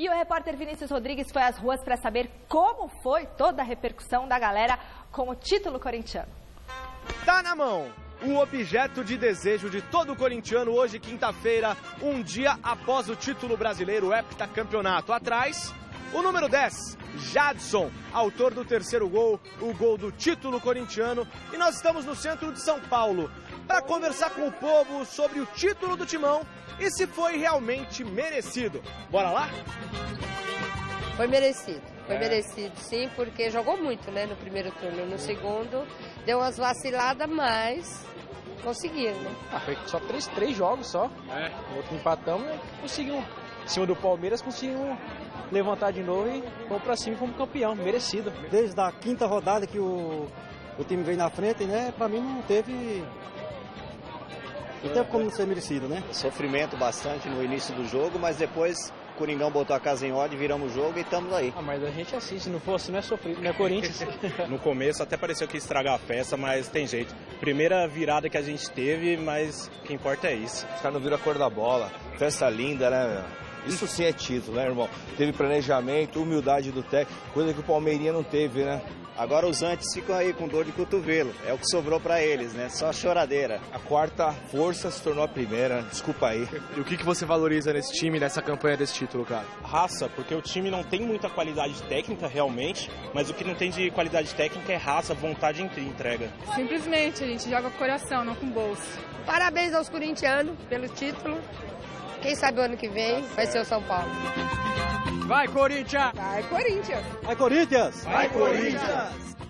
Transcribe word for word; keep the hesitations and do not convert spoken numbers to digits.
E o repórter Vinícius Rodrigues foi às ruas para saber como foi toda a repercussão da galera com o título corintiano. Tá na mão! O objeto de desejo de todo corintiano hoje, quinta-feira, um dia após o título brasileiro, o heptacampeonato. Atrás, o número dez, Jadson, autor do terceiro gol, o gol do título corintiano. E nós estamos no centro de São Paulo para conversar com o povo sobre o título do Timão e se foi realmente merecido. Bora lá? Foi merecido. Foi merecido, sim, porque jogou muito, né, no primeiro turno. No segundo, deu umas vaciladas, mas conseguiram, né? Ah, foi só três, três jogos só. É. O outro empatão, conseguiu. Em cima do Palmeiras, conseguiu levantar de novo e foi pra cima como campeão, merecido. Desde a quinta rodada que o, o time veio na frente, né, pra mim não teve... Não teve como não ser merecido, né? Sofrimento bastante no início do jogo, mas depois... Coringão botou a casa em ordem, viramos o jogo e estamos aí. Ah, mas a gente assiste, não fosse, não é sofrido, não é Corinthians. No começo até pareceu que ia estragar a festa, mas tem jeito. Primeira virada que a gente teve, mas o que importa é isso. Os caras não viram a cor da bola, festa linda, né? Isso sim é título, né, irmão? Teve planejamento, humildade do técnico, coisa que o Palmeirinha não teve, né? Agora os antes ficam aí com dor de cotovelo, é o que sobrou pra eles, né? Só choradeira. A quarta força se tornou a primeira, desculpa aí. E o que, que você valoriza nesse time, nessa campanha desse título, cara? Raça, porque o time não tem muita qualidade técnica realmente, mas o que não tem de qualidade técnica é raça, vontade e entrega. Simplesmente, a gente joga com o coração, não com o bolso. Parabéns aos corintianos pelo título. Quem sabe o ano que vem vai ser o São Paulo. Vai, Corinthians! Vai, Corinthians! Vai, Corinthians! Vai, Corinthians!